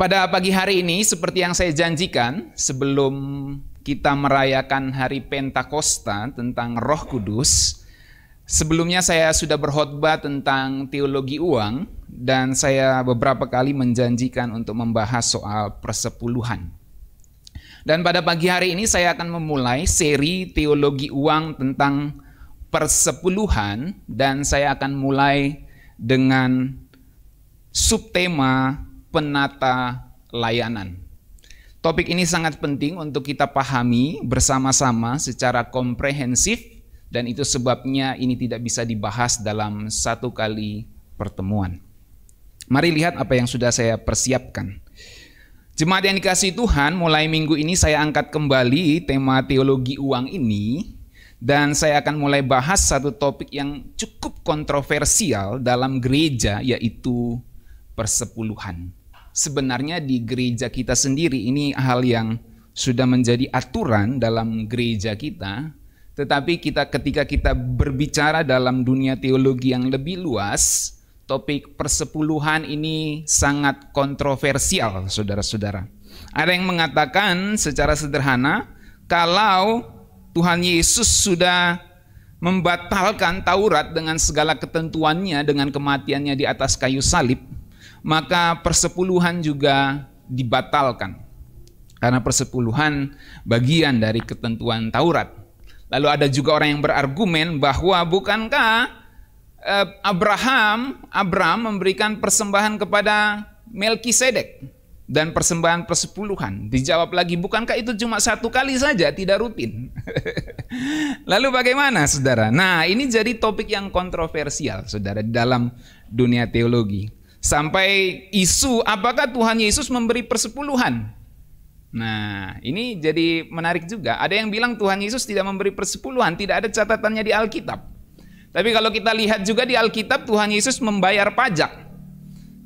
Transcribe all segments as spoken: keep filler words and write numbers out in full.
Pada pagi hari ini, seperti yang saya janjikan, sebelum kita merayakan hari Pentakosta tentang Roh Kudus, sebelumnya saya sudah berkhotbah tentang teologi uang, dan saya beberapa kali menjanjikan untuk membahas soal persepuluhan. Dan pada pagi hari ini saya akan memulai seri teologi uang tentang persepuluhan, dan saya akan mulai dengan subtema penata layanan. Topik ini sangat penting untuk kita pahami bersama-sama secara komprehensif, dan itu sebabnya ini tidak bisa dibahas dalam satu kali pertemuan. Mari lihat apa yang sudah saya persiapkan. Jemaat yang dikasihi Tuhan, mulai minggu ini saya angkat kembali tema teologi uang ini, dan saya akan mulai bahas satu topik yang cukup kontroversial dalam gereja, yaitu persepuluhan. Sebenarnya di gereja kita sendiri ini hal yang sudah menjadi aturan dalam gereja kita, tetapi kita ketika kita berbicara dalam dunia teologi yang lebih luas, topik persepuluhan ini sangat kontroversial, saudara-saudara. Ada yang mengatakan secara sederhana, kalau Tuhan Yesus sudah membatalkan Taurat dengan segala ketentuannya dengan kematiannya di atas kayu salib, maka persepuluhan juga dibatalkan, karena persepuluhan bagian dari ketentuan Taurat. Lalu ada juga orang yang berargumen bahwa bukankah Abraham Abraham memberikan persembahan kepada Melkisedek dan persembahan persepuluhan? Dijawab lagi, bukankah itu cuma satu kali saja, tidak rutin? Lalu bagaimana, saudara? Nah, ini jadi topik yang kontroversial, saudara, dalam dunia teologi. Sampai isu apakah Tuhan Yesus memberi persepuluhan. Nah, ini jadi menarik juga. Ada yang bilang Tuhan Yesus tidak memberi persepuluhan, tidak ada catatannya di Alkitab. Tapi kalau kita lihat juga di Alkitab, Tuhan Yesus membayar pajak.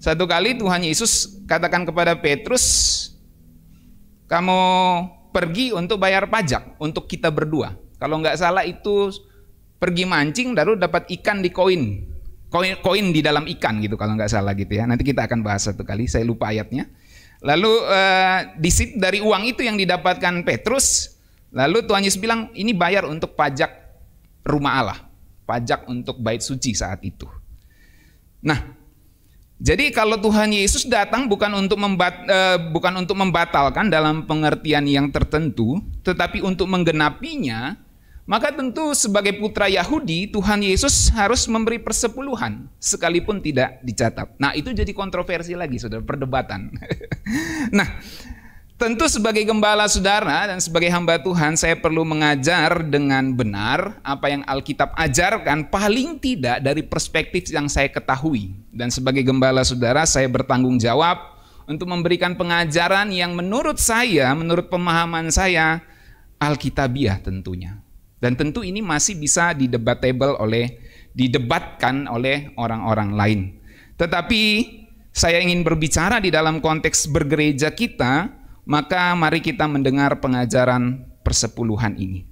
Satu kali Tuhan Yesus katakan kepada Petrus, kamu pergi untuk bayar pajak untuk kita berdua. Kalau nggak salah itu pergi mancing lalu dapat ikan di koin. Koin, koin di dalam ikan gitu, kalau nggak salah gitu ya. Nanti kita akan bahas satu kali, saya lupa ayatnya. Lalu eh, disit dari uang itu yang didapatkan Petrus, lalu Tuhan Yesus bilang ini bayar untuk pajak rumah Allah, pajak untuk bait suci saat itu. Nah, jadi kalau Tuhan Yesus datang bukan untuk membat, eh, bukan untuk membatalkan dalam pengertian yang tertentu, tetapi untuk menggenapinya. Maka tentu sebagai putra Yahudi, Tuhan Yesus harus memberi persepuluhan sekalipun tidak dicatat. Nah, itu jadi kontroversi lagi, saudara, perdebatan. Nah, tentu sebagai gembala saudara dan sebagai hamba Tuhan, saya perlu mengajar dengan benar apa yang Alkitab ajarkan, paling tidak dari perspektif yang saya ketahui. Dan sebagai gembala saudara, saya bertanggung jawab untuk memberikan pengajaran yang menurut saya, menurut pemahaman saya, alkitabiah tentunya. Dan tentu ini masih bisa didebatable oleh, didebatkan oleh orang-orang lain. Tetapi saya ingin berbicara di dalam konteks bergereja kita, maka mari kita mendengar pengajaran persepuluhan ini.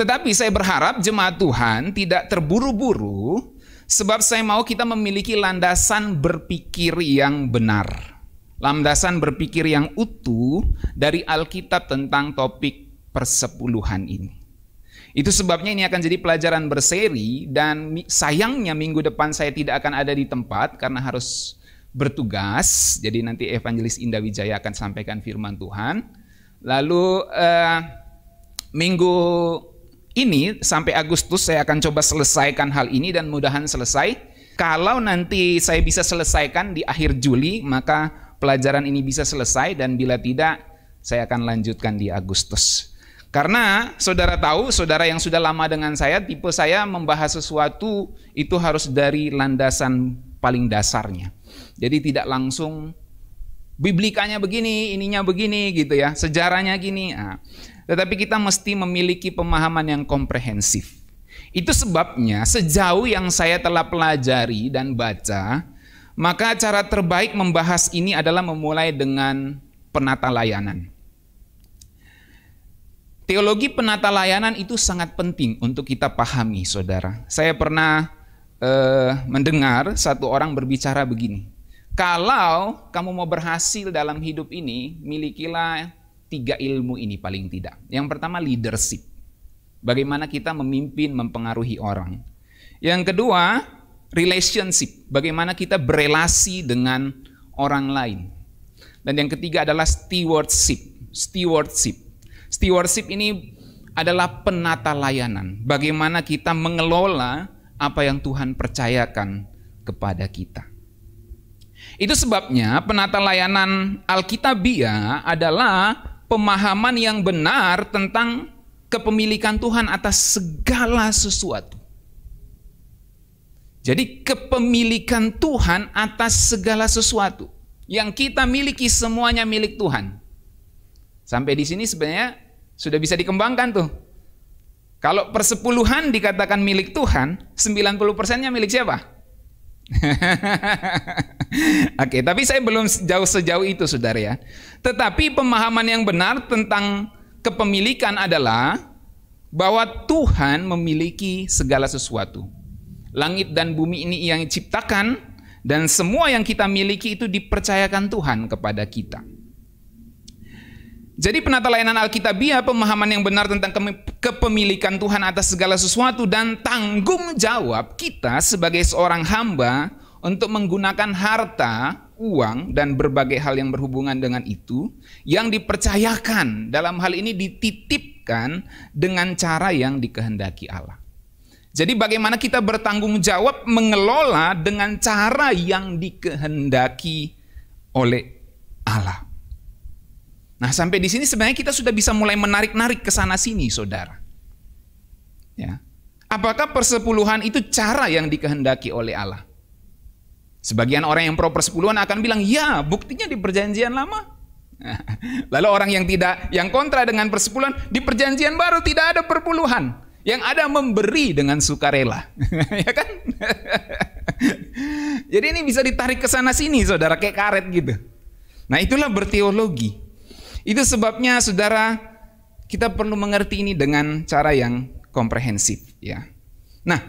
Tetapi saya berharap jemaat Tuhan tidak terburu-buru, sebab saya mau kita memiliki landasan berpikir yang benar. Landasan berpikir yang utuh dari Alkitab tentang topik persepuluhan ini. Itu sebabnya ini akan jadi pelajaran berseri, dan sayangnya minggu depan saya tidak akan ada di tempat karena harus bertugas. Jadi nanti Evangelis Indah Wijaya akan sampaikan firman Tuhan. Lalu eh, minggu ini sampai Agustus saya akan coba selesaikan hal ini, dan mudahan selesai. Kalau nanti saya bisa selesaikan di akhir Juli, maka pelajaran ini bisa selesai, dan bila tidak saya akan lanjutkan di Agustus. Karena saudara tahu, saudara yang sudah lama dengan saya, tipe saya membahas sesuatu itu harus dari landasan paling dasarnya. Jadi tidak langsung biblikanya begini, ininya begini gitu ya, sejarahnya gini. Nah, tetapi kita mesti memiliki pemahaman yang komprehensif. Itu sebabnya sejauh yang saya telah pelajari dan baca, maka cara terbaik membahas ini adalah memulai dengan penata layanan. Teologi penata layanan itu sangat penting untuk kita pahami, saudara. Saya pernah eh, mendengar satu orang berbicara begini, Kalau kamu mau berhasil dalam hidup ini, milikilah tiga ilmu ini paling tidak. Yang pertama leadership. Bagaimana kita memimpin, mempengaruhi orang. Yang kedua relationship. Bagaimana kita berelasi dengan orang lain. Dan yang ketiga adalah stewardship. Stewardship. Stewardship ini adalah penata layanan. Bagaimana kita mengelola apa yang Tuhan percayakan kepada kita. Itu sebabnya penata layanan Alkitabiah adalah pemahaman yang benar tentang kepemilikan Tuhan atas segala sesuatu. Jadi kepemilikan Tuhan atas segala sesuatu. Yang kita miliki semuanya milik Tuhan. Sampai di sini sebenarnya sudah bisa dikembangkan tuh. Kalau persepuluhan dikatakan milik Tuhan, sembilan puluh persennya milik siapa? Oke, tapi saya belum jauh sejauh itu, saudara ya. Tetapi pemahaman yang benar tentang kepemilikan adalah bahwa Tuhan memiliki segala sesuatu. Langit dan bumi ini yang diciptakan, dan semua yang kita miliki itu dipercayakan Tuhan kepada kita. Jadi penata layanan Alkitabiah, pemahaman yang benar tentang kepemilikan Tuhan atas segala sesuatu dan tanggung jawab kita sebagai seorang hamba untuk menggunakan harta, uang, dan berbagai hal yang berhubungan dengan itu yang dipercayakan, dalam hal ini dititipkan dengan cara yang dikehendaki Allah. Jadi bagaimana kita bertanggung jawab mengelola dengan cara yang dikehendaki oleh Allah. Nah, sampai di sini sebenarnya kita sudah bisa mulai menarik-narik ke sana sini, saudara. Ya. Apakah persepuluhan itu cara yang dikehendaki oleh Allah? Sebagian orang yang pro persepuluhan akan bilang, "Ya, buktinya di perjanjian lama." Lalu orang yang tidak, yang kontra dengan persepuluhan, di perjanjian baru tidak ada perpuluhan. Yang ada memberi dengan sukarela. Ya kan? Jadi ini bisa ditarik ke sana sini, saudara, kayak karet gitu. Nah, itulah berteologi. Itu sebabnya, saudara, kita perlu mengerti ini dengan cara yang komprehensif, ya. Nah,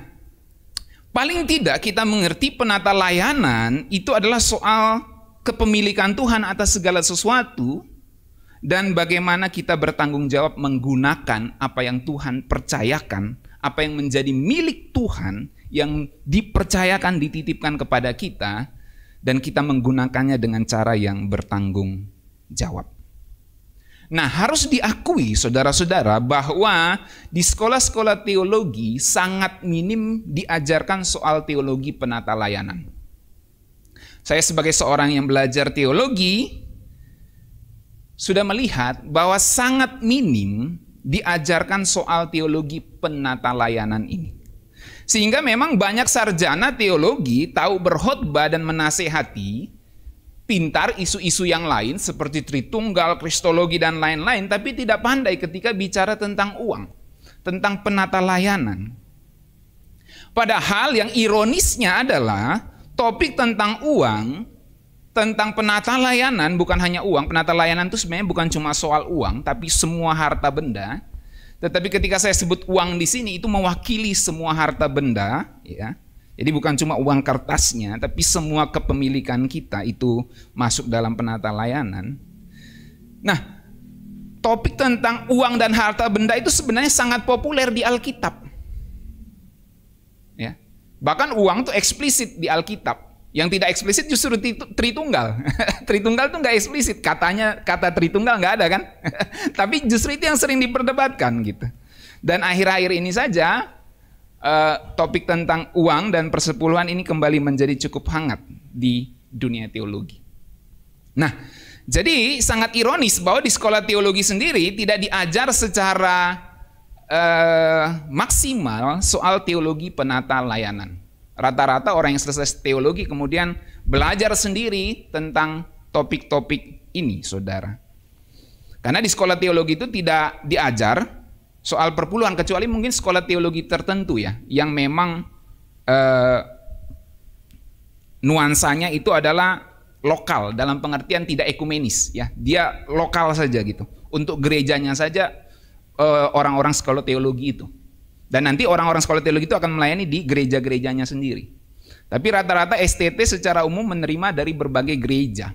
paling tidak kita mengerti penata layanan itu adalah soal kepemilikan Tuhan atas segala sesuatu dan bagaimana kita bertanggung jawab menggunakan apa yang Tuhan percayakan, apa yang menjadi milik Tuhan yang dipercayakan, dititipkan kepada kita, dan kita menggunakannya dengan cara yang bertanggung jawab. Nah, harus diakui, saudara-saudara, bahwa di sekolah-sekolah teologi sangat minim diajarkan soal teologi penata layanan. Saya sebagai seorang yang belajar teologi, sudah melihat bahwa sangat minim diajarkan soal teologi penata layanan ini. Sehingga memang banyak sarjana teologi tahu berkhotbah dan menasehati, pintar isu-isu yang lain seperti Tritunggal, Kristologi, dan lain-lain, tapi tidak pandai ketika bicara tentang uang, tentang penata layanan. Padahal yang ironisnya adalah topik tentang uang, tentang penata layanan, bukan hanya uang. Penata layanan itu sebenarnya bukan cuma soal uang, tapi semua harta benda. Tetapi ketika saya sebut uang di sini, itu mewakili semua harta benda, ya. Jadi bukan cuma uang kertasnya, tapi semua kepemilikan kita itu masuk dalam penata layanan. Nah, topik tentang uang dan harta benda itu sebenarnya sangat populer di Alkitab. Ya. Bahkan uang itu eksplisit di Alkitab. Yang tidak eksplisit justru Tritunggal. Tritunggal itu nggak eksplisit, katanya kata Tritunggal nggak ada kan? Tapi justru itu yang sering diperdebatkan gitu. Dan akhir-akhir ini saja, Uh, topik tentang uang dan persepuluhan ini kembali menjadi cukup hangat di dunia teologi. Nah, jadi sangat ironis bahwa di sekolah teologi sendiri tidak diajar secara uh, maksimal soal teologi penata layanan. Rata-rata orang yang selesai teologi kemudian belajar sendiri tentang topik-topik ini, saudara. Karena di sekolah teologi itu tidak diajar soal perpuluhan, kecuali mungkin sekolah teologi tertentu ya, yang memang eh, nuansanya itu adalah lokal, dalam pengertian tidak ekumenis ya, dia lokal saja gitu, untuk gerejanya saja orang-orang eh, sekolah teologi itu. Dan nanti orang-orang sekolah teologi itu akan melayani di gereja-gerejanya sendiri. Tapi rata-rata S T T secara umum menerima dari berbagai gereja.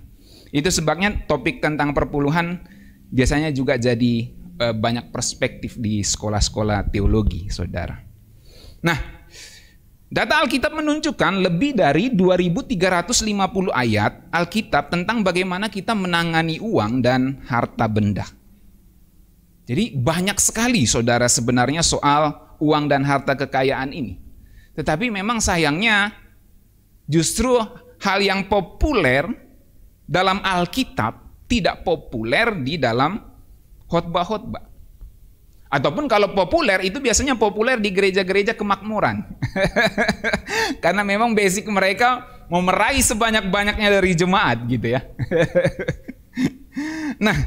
Itu sebabnya topik tentang perpuluhan biasanya juga jadi e, banyak perspektif di sekolah-sekolah teologi, saudara. Nah, data Alkitab menunjukkan lebih dari dua ribu tiga ratus lima puluh ayat Alkitab tentang bagaimana kita menangani uang dan harta benda. Jadi banyak sekali, saudara, sebenarnya soal uang dan harta kekayaan ini. Tetapi memang sayangnya justru hal yang populer dalam Alkitab tidak populer di dalam khotbah-khotbah. Ataupun kalau populer itu biasanya populer di gereja-gereja kemakmuran. Karena memang basic mereka mau meraih sebanyak-banyaknya dari jemaat gitu ya. Nah,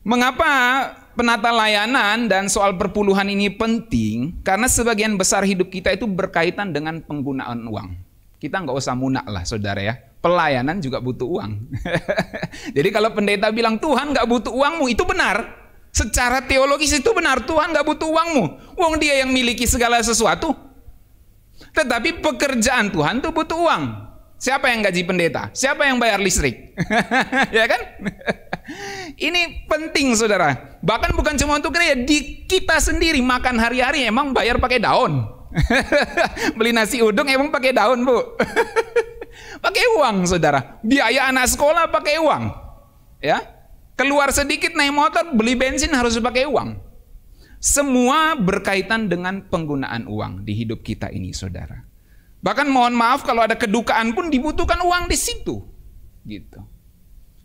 mengapa penata layanan dan soal perpuluhan ini penting? Karena sebagian besar hidup kita itu berkaitan dengan penggunaan uang. Kita nggak usah munak lah, saudara ya. Pelayanan juga butuh uang. Jadi kalau pendeta bilang Tuhan nggak butuh uangmu, itu benar. Secara teologis itu benar, Tuhan nggak butuh uangmu. Uang dia yang miliki segala sesuatu. Tetapi pekerjaan Tuhan tuh butuh uang. Siapa yang gaji pendeta? Siapa yang bayar listrik? Ya kan? Ini penting, saudara. Bahkan bukan cuma untuk gereja, di kita sendiri makan hari-hari emang bayar pakai daun. Beli nasi uduk emang pakai daun, Bu. Pakai uang, saudara. Biaya anak sekolah pakai uang, ya. Keluar sedikit naik motor, beli bensin harus pakai uang. Semua berkaitan dengan penggunaan uang di hidup kita ini, saudara. Bahkan mohon maaf kalau ada kedukaan pun dibutuhkan uang di situ, gitu.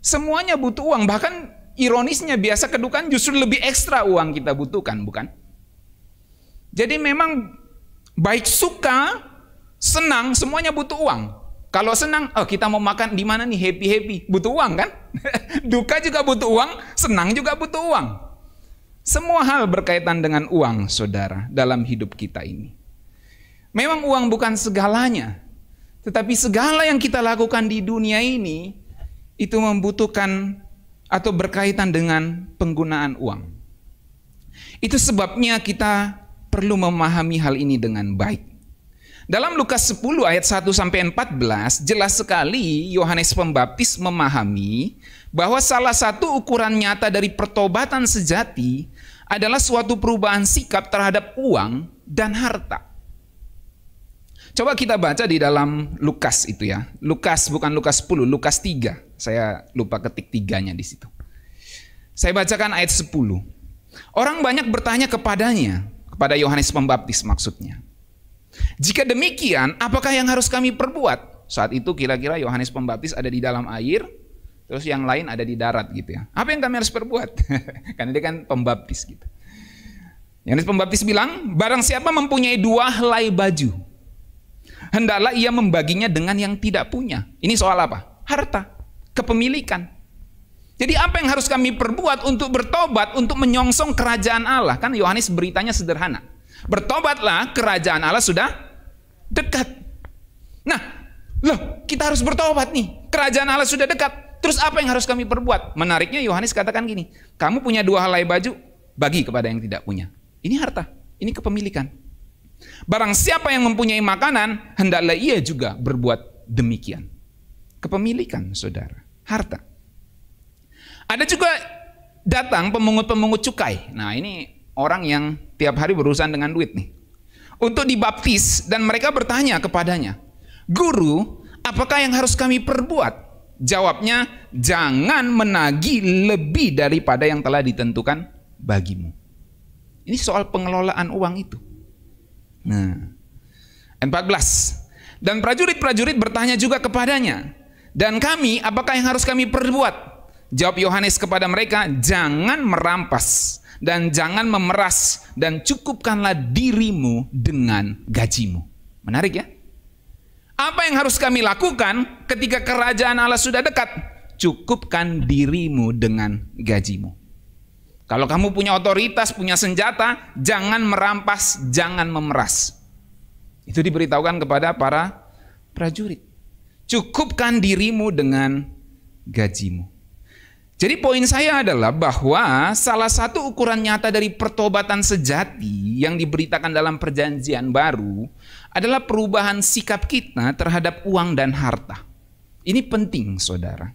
Semuanya butuh uang. Bahkan ironisnya biasa kedukaan justru lebih ekstra uang kita butuhkan, bukan? Jadi memang baik suka, senang, semuanya butuh uang. Kalau senang, oh kita mau makan di mana nih, happy happy, butuh uang kan? Duka juga butuh uang, senang juga butuh uang. Semua hal berkaitan dengan uang, saudara, dalam hidup kita ini. Memang uang bukan segalanya, tetapi segala yang kita lakukan di dunia ini itu membutuhkan atau berkaitan dengan penggunaan uang. Itu sebabnya kita perlu memahami hal ini dengan baik. Dalam Lukas sepuluh ayat satu sampai empat belas jelas sekali Yohanes Pembaptis memahami bahwa salah satu ukuran nyata dari pertobatan sejati adalah suatu perubahan sikap terhadap uang dan harta. Coba kita baca di dalam Lukas itu ya. Lukas bukan Lukas sepuluh, Lukas tiga. Saya lupa ketik tiganya di situ. Saya bacakan ayat sepuluh. Orang banyak bertanya kepadanya, kepada Yohanes Pembaptis maksudnya. Jika demikian, apakah yang harus kami perbuat? Saat itu kira-kira Yohanes Pembaptis ada di dalam air, terus yang lain ada di darat gitu ya. Apa yang kami harus perbuat? Karena dia kan pembaptis gitu. Yohanes Pembaptis bilang, barang siapa mempunyai dua helai baju, hendaklah ia membaginya dengan yang tidak punya. Ini soal apa? Harta, kepemilikan. Jadi apa yang harus kami perbuat untuk bertobat, untuk menyongsong kerajaan Allah? Kan Yohanes beritanya sederhana. Bertobatlah, kerajaan Allah sudah dekat. Nah, loh, kita harus bertobat nih. Kerajaan Allah sudah dekat. Terus apa yang harus kami perbuat? Menariknya Yohanes katakan gini, kamu punya dua helai baju, bagi kepada yang tidak punya. Ini harta, ini kepemilikan. Barang siapa yang mempunyai makanan, hendaklah ia juga berbuat demikian. Kepemilikan, saudara, harta. Ada juga datang pemungut-pemungut cukai. Nah, ini orang yang tiap hari berurusan dengan duit nih. Untuk dibaptis dan mereka bertanya kepadanya, Guru, apakah yang harus kami perbuat? Jawabnya, jangan menagih lebih daripada yang telah ditentukan bagimu. Ini soal pengelolaan uang itu. Nah, empat belas. Dan prajurit-prajurit bertanya juga kepadanya, dan kami, apakah yang harus kami perbuat? Jawab Yohanes kepada mereka, jangan merampas dan jangan memeras, dan cukupkanlah dirimu dengan gajimu. Menarik ya? Apa yang harus kami lakukan ketika kerajaan Allah sudah dekat? Cukupkan dirimu dengan gajimu. Kalau kamu punya otoritas, punya senjata, jangan merampas, jangan memeras. Itu diberitahukan kepada para prajurit. Cukupkan dirimu dengan gajimu. Jadi poin saya adalah bahwa salah satu ukuran nyata dari pertobatan sejati yang diberitakan dalam perjanjian baru adalah perubahan sikap kita terhadap uang dan harta. Ini penting, saudara.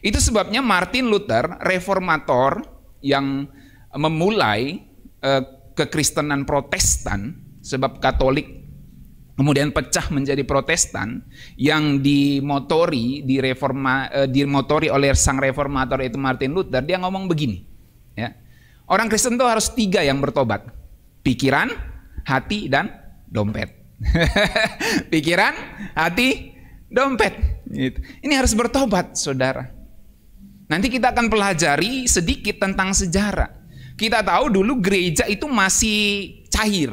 Itu sebabnya Martin Luther, reformator yang memulai eh, kekristenan Protestan, sebab Katolik kemudian pecah menjadi Protestan, yang dimotori direforma, eh, dimotori oleh sang reformator itu Martin Luther. Dia ngomong begini, ya, orang Kristen itu harus tiga yang bertobat: pikiran, hati, dan dompet. Pikiran, hati, dompet. Ini harus bertobat, saudara. Nanti kita akan pelajari sedikit tentang sejarah. Kita tahu dulu gereja itu masih cair,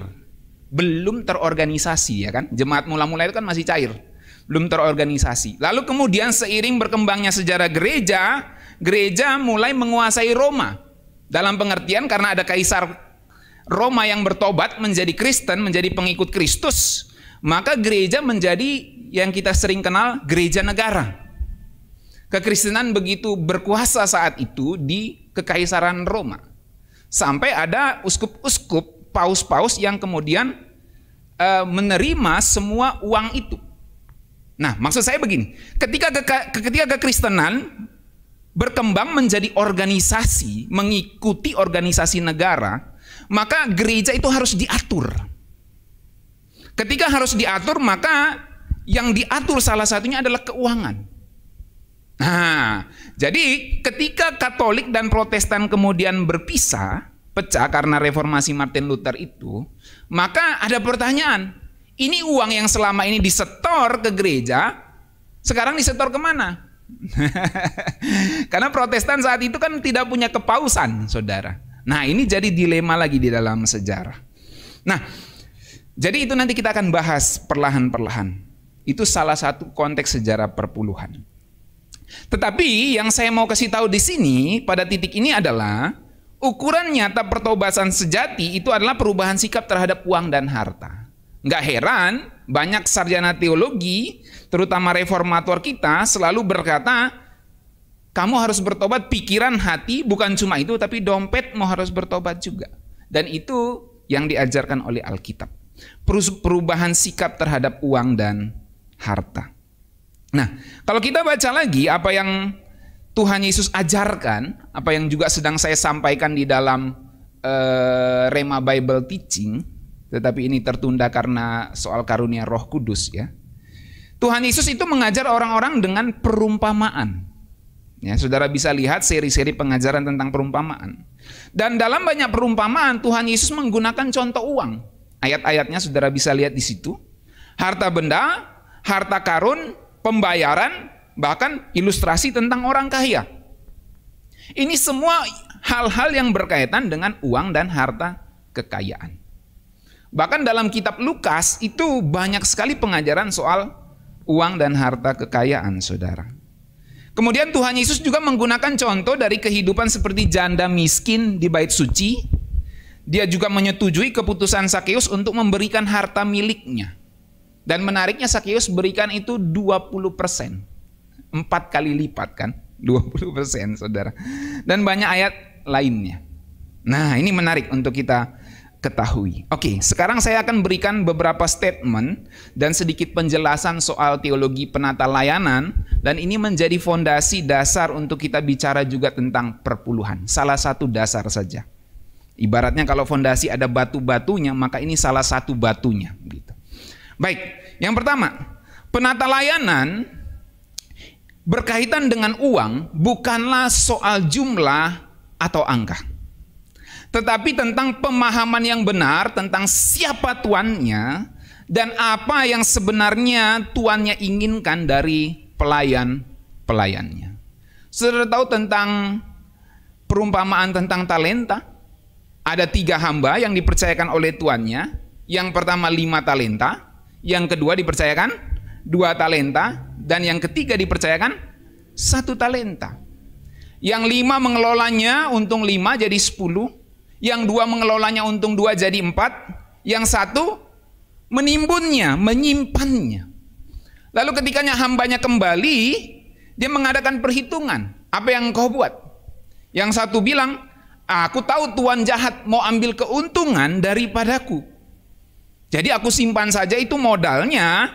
belum terorganisasi, ya kan? Jemaat mula-mula itu kan masih cair, belum terorganisasi. Lalu kemudian seiring berkembangnya sejarah gereja, gereja mulai menguasai Roma. Dalam pengertian karena ada kaisar Roma yang bertobat menjadi Kristen, menjadi pengikut Kristus, maka gereja menjadi yang kita sering kenal gereja negara. Kekristenan begitu berkuasa saat itu di kekaisaran Roma. Sampai ada uskup-uskup, paus-paus yang kemudian e, menerima semua uang itu. Nah, maksud saya begini, ketika ke, ketika kekristenan berkembang menjadi organisasi, mengikuti organisasi negara, maka gereja itu harus diatur. Ketika harus diatur, maka yang diatur salah satunya adalah keuangan. Nah, jadi ketika Katolik dan Protestan kemudian berpisah, pecah karena reformasi Martin Luther itu, maka ada pertanyaan, ini uang yang selama ini disetor ke gereja, sekarang disetor kemana? Karena Protestan saat itu kan tidak punya kepausan, saudara. Nah, ini jadi dilema lagi di dalam sejarah. Nah, jadi itu nanti kita akan bahas perlahan-perlahan. Itu salah satu konteks sejarah perpuluhan. Tetapi yang saya mau kasih tahu di sini pada titik ini adalah ukuran nyata pertobatan sejati itu adalah perubahan sikap terhadap uang dan harta. Nggak heran banyak sarjana teologi, terutama reformator kita, selalu berkata, kamu harus bertobat pikiran, hati, bukan cuma itu, tapi dompet mau harus bertobat juga. Dan itu yang diajarkan oleh Alkitab. Perubahan sikap terhadap uang dan harta. Nah, kalau kita baca lagi apa yang Tuhan Yesus ajarkan, apa yang juga sedang saya sampaikan di dalam uh, Rema Bible Teaching, tetapi ini tertunda karena soal karunia Roh Kudus, ya. Tuhan Yesus itu mengajar orang-orang dengan perumpamaan. Ya, saudara bisa lihat seri-seri pengajaran tentang perumpamaan. Dan dalam banyak perumpamaan Tuhan Yesus menggunakan contoh uang. Ayat-ayatnya saudara bisa lihat di situ. Harta benda, harta karun, pembayaran, bahkan ilustrasi tentang orang kaya. Ini semua hal-hal yang berkaitan dengan uang dan harta kekayaan. Bahkan dalam kitab Lukas itu banyak sekali pengajaran soal uang dan harta kekayaan, saudara. Kemudian Tuhan Yesus juga menggunakan contoh dari kehidupan seperti janda miskin di bait suci. Dia juga menyetujui keputusan Zakheus untuk memberikan harta miliknya. Dan menariknya Zakheus berikan itu dua puluh persen. Empat kali lipat kan, dua puluh persen, saudara. Dan banyak ayat lainnya. Nah, ini menarik untuk kita ketahui. Oke, sekarang saya akan berikan beberapa statement dan sedikit penjelasan soal teologi penata layanan. Dan ini menjadi fondasi dasar untuk kita bicara juga tentang perpuluhan. Salah satu dasar saja. Ibaratnya kalau fondasi ada batu-batunya, maka ini salah satu batunya. Gitu. Baik, yang pertama, penata layanan berkaitan dengan uang bukanlah soal jumlah atau angka, tetapi tentang pemahaman yang benar tentang siapa tuannya dan apa yang sebenarnya tuannya inginkan dari pelayan-pelayannya. Saudara tahu tentang perumpamaan tentang talenta? Ada tiga hamba yang dipercayakan oleh tuannya. Yang pertama lima talenta, yang kedua dipercayakan dua talenta, dan yang ketiga dipercayakan satu talenta. Yang lima mengelolanya untung lima jadi sepuluh. Yang dua mengelolanya untung dua jadi empat. Yang satu menimbunnya, menyimpannya. Lalu ketikanya hambanya kembali, dia mengadakan perhitungan. Apa yang engkau buat? Yang satu bilang, aku tahu tuan jahat mau ambil keuntungan daripadaku, jadi aku simpan saja itu modalnya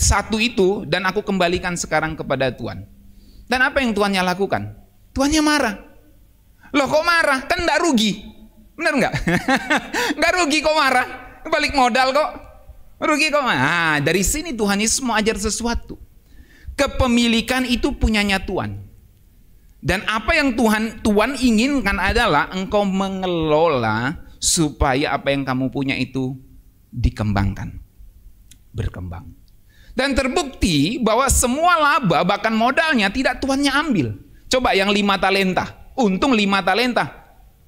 satu itu dan aku kembalikan sekarang kepada Tuhan. Dan apa yang tuannya lakukan? Tuannya marah. Loh kok marah? Kan enggak rugi. Benar enggak? Enggak rugi kok marah. Balik modal kok. Rugi kok marah. Nah, dari sini Tuhan Yesus mau ajar sesuatu. Kepemilikan itu punyanya Tuhan. Dan apa yang Tuhan Tuhan inginkan adalah engkau mengelola supaya apa yang kamu punya itu dikembangkan, berkembang. Dan terbukti bahwa semua laba bahkan modalnya tidak tuannya ambil. Coba yang lima talenta, untung lima talenta.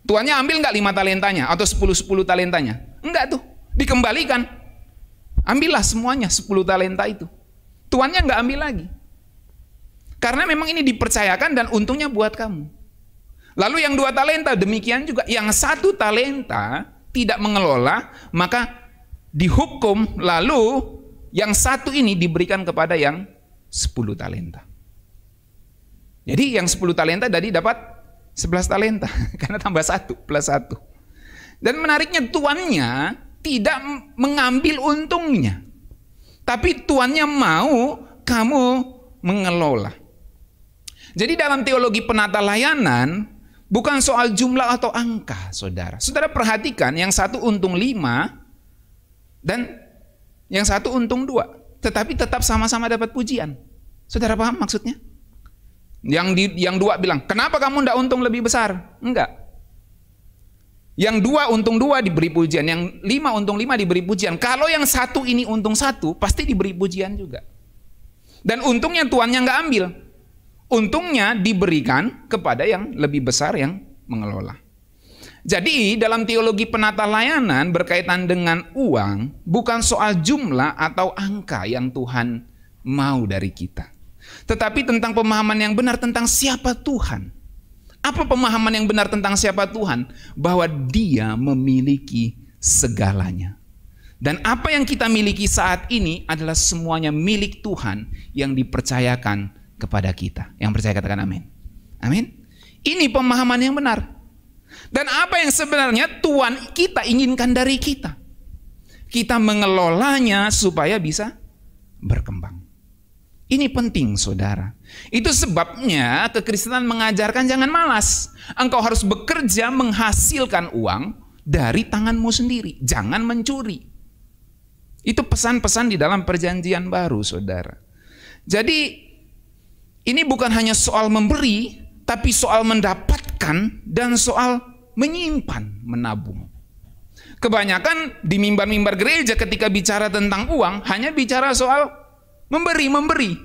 Tuannya ambil nggak lima talentanya atau sepuluh-sepuluh talentanya? Enggak tuh, dikembalikan. Ambillah semuanya sepuluh talenta itu. Tuannya nggak ambil lagi. Karena memang ini dipercayakan dan untungnya buat kamu. Lalu yang dua talenta demikian juga. Yang satu talenta tidak mengelola, maka dihukum. Lalu yang satu ini diberikan kepada yang sepuluh talenta. Jadi yang sepuluh talenta tadi dapat sebelas talenta. Karena tambah satu plus satu. Dan menariknya tuannya tidak mengambil untungnya. Tapi tuannya mau kamu mengelola. Jadi dalam teologi penata layanan, bukan soal jumlah atau angka, saudara. Saudara perhatikan, yang satu untung lima, dan yang satu untung dua. Tetapi tetap sama-sama dapat pujian. Saudara paham maksudnya? Yang, di, yang dua bilang, kenapa kamu tidak untung lebih besar? Enggak. Yang dua untung dua diberi pujian, yang lima untung lima diberi pujian. Kalau yang satu ini untung satu, pasti diberi pujian juga. Dan untungnya tuannya nggak ambil. Untungnya diberikan kepada yang lebih besar yang mengelola. Jadi dalam teologi penata layanan berkaitan dengan uang, bukan soal jumlah atau angka yang Tuhan mau dari kita. Tetapi tentang pemahaman yang benar tentang siapa Tuhan. Apa pemahaman yang benar tentang siapa Tuhan? Bahwa Dia memiliki segalanya. Dan apa yang kita miliki saat ini adalah semuanya milik Tuhan yang dipercayakan kepada kita. Yang percaya katakan amin. Amin. Ini pemahaman yang benar. Dan apa yang sebenarnya Tuhan kita inginkan dari kita. Kita mengelolanya supaya bisa berkembang. Ini penting, saudara. Itu sebabnya kekristenan mengajarkan jangan malas. Engkau harus bekerja menghasilkan uang dari tanganmu sendiri. Jangan mencuri. Itu pesan-pesan di dalam perjanjian baru, saudara. Jadi ini bukan hanya soal memberi, tapi soal mendapatkan dan soal menyimpan, menabung. Kebanyakan di mimbar-mimbar gereja ketika bicara tentang uang, hanya bicara soal memberi-memberi.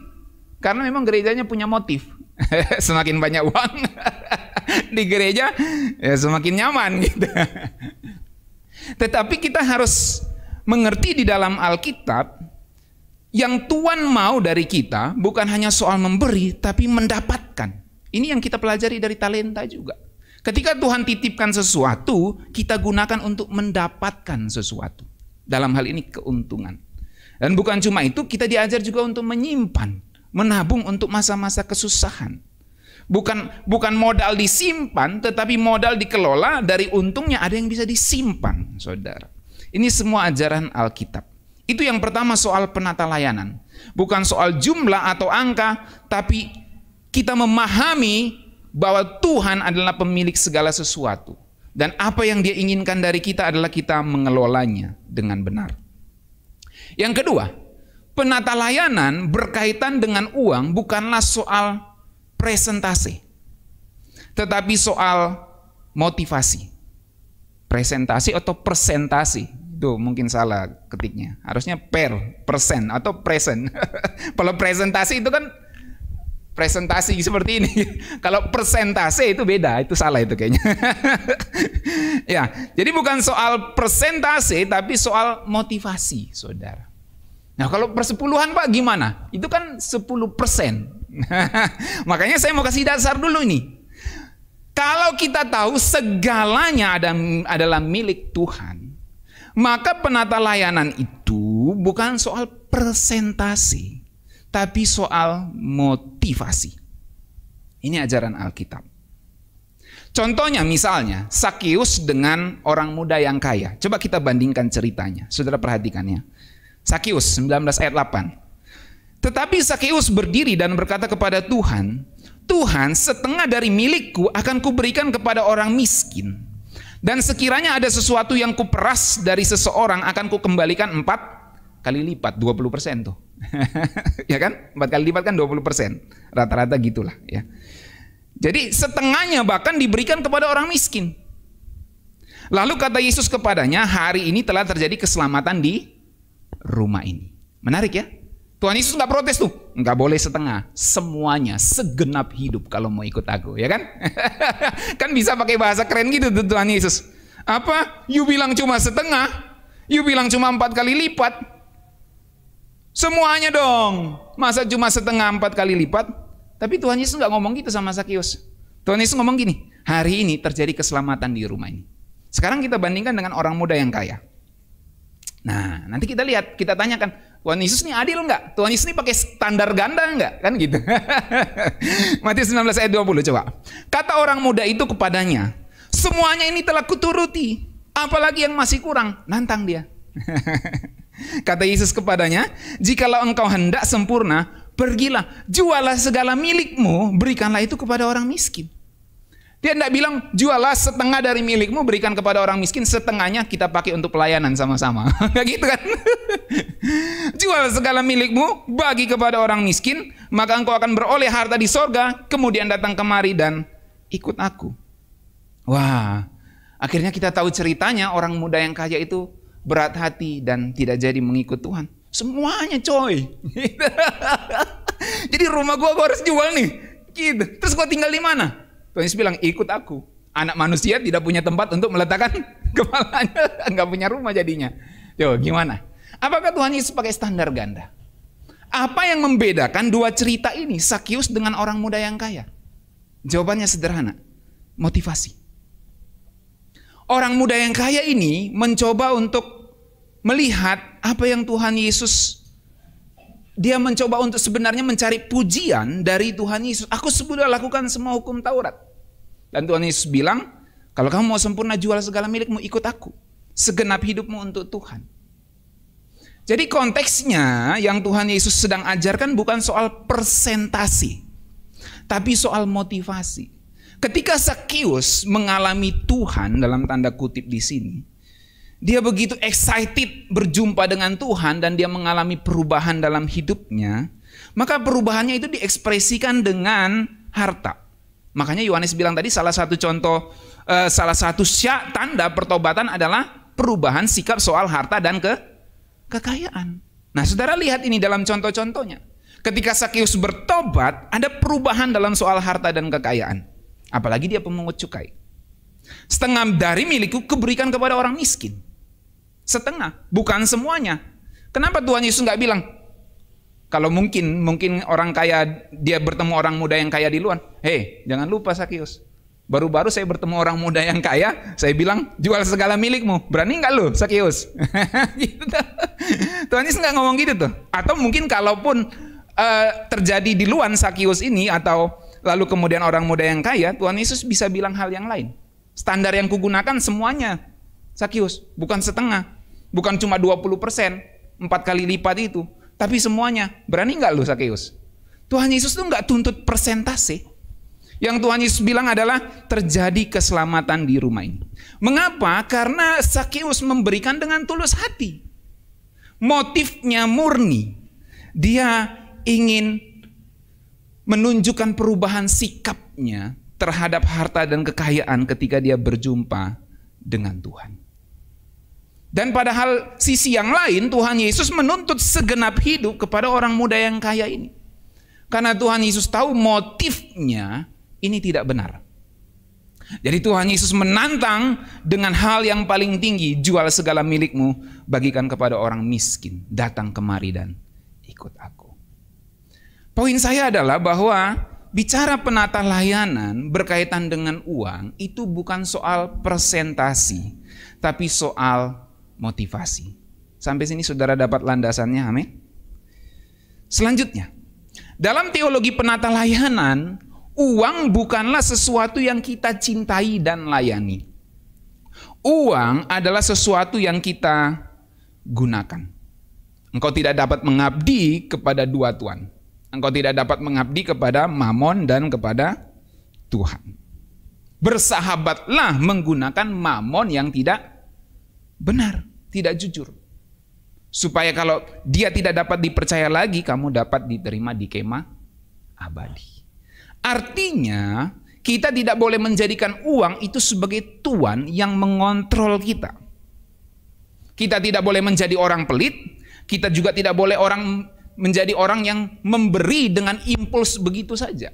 Karena memang gerejanya punya motif. Semakin banyak uang di gereja, ya semakin nyaman gitu. Tetapi kita harus mengerti di dalam Alkitab, yang Tuhan mau dari kita bukan hanya soal memberi, tapi mendapatkan. Ini yang kita pelajari dari talenta juga. Ketika Tuhan titipkan sesuatu, kita gunakan untuk mendapatkan sesuatu. Dalam hal ini keuntungan. Dan bukan cuma itu, kita diajar juga untuk menyimpan, menabung untuk masa-masa kesusahan. Bukan, bukan modal disimpan, tetapi modal dikelola, dari untungnya ada yang bisa disimpan, saudara. Ini semua ajaran Alkitab. Itu yang pertama soal penata layanan. Bukan soal jumlah atau angka, tapi kita memahami bahwa Tuhan adalah pemilik segala sesuatu. Dan apa yang Dia inginkan dari kita adalah kita mengelolanya dengan benar. Yang kedua, penata layanan berkaitan dengan uang bukanlah soal presentasi, tetapi soal motivasi. Presentasi atau persentasi. Tuh mungkin salah ketiknya. Harusnya per, persen atau present. Kalau presentasi itu kan presentasi seperti ini. Kalau persentase itu beda, itu salah itu kayaknya. Ya, jadi bukan soal persentase tapi soal motivasi, saudara. Nah, kalau persepuluhan Pak gimana? Itu kan sepuluh persen. Makanya saya mau kasih dasar dulu nih. Kalau kita tahu segalanya ada, adalah milik Tuhan, maka penata layanan itu bukan soal persentase, tapi soal motivasi. Ini ajaran Alkitab. Contohnya misalnya, Zakheus dengan orang muda yang kaya. Coba kita bandingkan ceritanya, saudara perhatikannya. Zakheus sembilan belas ayat delapan. Tetapi Zakheus berdiri dan berkata kepada Tuhan, Tuhan, setengah dari milikku akan kuberikan kepada orang miskin. Dan sekiranya ada sesuatu yang kuperas dari seseorang, akan kukembalikan empat kali lipat, dua puluh persen tuh. Ya kan? Empat kali lipat kan dua puluh persen. Rata-rata gitulah ya. Jadi setengahnya bahkan diberikan kepada orang miskin. Lalu kata Yesus kepadanya, hari ini telah terjadi keselamatan di rumah ini. Menarik ya? Tuhan Yesus nggak protes tuh. Nggak boleh setengah. Semuanya, segenap hidup kalau mau ikut aku. Ya kan? Kan bisa pakai bahasa keren gitu tuh Tuhan Yesus. Apa? You bilang cuma setengah. You bilang cuma empat kali lipat. Semuanya dong. Masa cuma setengah empat kali lipat? Tapi Tuhan Yesus nggak ngomong gitu sama Zakheus. Tuhan Yesus ngomong gini, hari ini terjadi keselamatan di rumah ini. Sekarang kita bandingkan dengan orang muda yang kaya. Nah, nanti kita lihat, kita tanyakan, Tuhan Yesus ini adil nggak? Tuhan Yesus ini pakai standar ganda nggak? Kan gitu. Matius sembilan belas ayat dua puluh coba. Kata orang muda itu kepadanya, semuanya ini telah kuturuti, apalagi yang masih kurang. Nantang dia. Kata Yesus kepadanya, jikalau engkau hendak sempurna, pergilah, jualah segala milikmu, berikanlah itu kepada orang miskin. Dia tidak bilang, jualah setengah dari milikmu, berikan kepada orang miskin, setengahnya kita pakai untuk pelayanan sama-sama. Gak gitu kan? Jual segala milikmu, bagi kepada orang miskin, maka engkau akan beroleh harta di sorga, kemudian datang kemari dan ikut aku. Wah, akhirnya kita tahu ceritanya orang muda yang kaya itu berat hati dan tidak jadi mengikut Tuhan. Semuanya coy. Jadi rumah gua, gua harus jual nih. Gitu. Terus gua tinggal di mana? Tuhan Yesus bilang, ikut aku. Anak manusia tidak punya tempat untuk meletakkan kepalanya. Enggak punya rumah jadinya. Yo, gimana? Apakah Tuhan Yesus pakai standar ganda? Apa yang membedakan dua cerita ini, Zakheus dengan orang muda yang kaya? Jawabannya sederhana. Motivasi. Orang muda yang kaya ini mencoba untuk melihat apa yang Tuhan Yesus, dia mencoba untuk sebenarnya mencari pujian dari Tuhan Yesus. Aku sudah lakukan semua hukum Taurat. Dan Tuhan Yesus bilang, kalau kamu mau sempurna jual segala milikmu, ikut aku. Segenap hidupmu untuk Tuhan. Jadi konteksnya yang Tuhan Yesus sedang ajarkan bukan soal persentase, tapi soal motivasi. Ketika Zakheus mengalami Tuhan dalam tanda kutip di sini, dia begitu excited berjumpa dengan Tuhan dan dia mengalami perubahan dalam hidupnya. Maka perubahannya itu diekspresikan dengan harta. Makanya Yohanes bilang tadi salah satu contoh, eh, salah satu syak tanda pertobatan adalah perubahan sikap soal harta dan ke kekayaan. Nah saudara lihat ini dalam contoh-contohnya. Ketika Zakheus bertobat ada perubahan dalam soal harta dan kekayaan. Apalagi dia pemungut cukai. Setengah dari milikku kuberikan kepada orang miskin. Setengah, bukan semuanya. Kenapa Tuhan Yesus nggak bilang, kalau mungkin mungkin orang kaya, dia bertemu orang muda yang kaya di luar, hei jangan lupa Zakheus, baru-baru saya bertemu orang muda yang kaya, saya bilang jual segala milikmu, berani nggak lu Zakheus? Gitu tuh. Tuhan Yesus nggak ngomong gitu tuh. Atau mungkin kalaupun uh, terjadi di luar Zakheus ini, atau lalu kemudian orang muda yang kaya, Tuhan Yesus bisa bilang hal yang lain. Standar yang kugunakan semuanya, Zakheus, bukan setengah, bukan cuma dua puluh persen, empat kali lipat itu, tapi semuanya. Berani nggak lu Zakheus? Tuhan Yesus tuh nggak tuntut persentase. Yang Tuhan Yesus bilang adalah terjadi keselamatan di rumah ini. Mengapa? Karena Zakheus memberikan dengan tulus hati. Motifnya murni. Dia ingin menunjukkan perubahan sikapnya terhadap harta dan kekayaan ketika dia berjumpa dengan Tuhan. Dan padahal sisi yang lain Tuhan Yesus menuntut segenap hidup kepada orang muda yang kaya ini. Karena Tuhan Yesus tahu motifnya ini tidak benar. Jadi Tuhan Yesus menantang dengan hal yang paling tinggi, jual segala milikmu, bagikan kepada orang miskin, datang kemari dan ikut aku. Poin saya adalah bahwa bicara penata layanan berkaitan dengan uang itu bukan soal persentasi, tapi soal motivasi. Sampai sini saudara dapat landasannya, amin? Selanjutnya, dalam teologi penata layanan, Uang bukanlah sesuatu yang kita cintai dan layani. Uang adalah sesuatu yang kita gunakan. Engkau tidak dapat mengabdi kepada dua tuan. Engkau tidak dapat mengabdi kepada Mamon dan kepada Tuhan. Bersahabatlah menggunakan Mamon yang tidak benar, tidak jujur. Supaya kalau dia tidak dapat dipercaya lagi, kamu dapat diterima di kemah abadi. Artinya, kita tidak boleh menjadikan uang itu sebagai tuan yang mengontrol kita. Kita tidak boleh menjadi orang pelit, kita juga tidak boleh orang menjadi orang yang memberi dengan impuls begitu saja.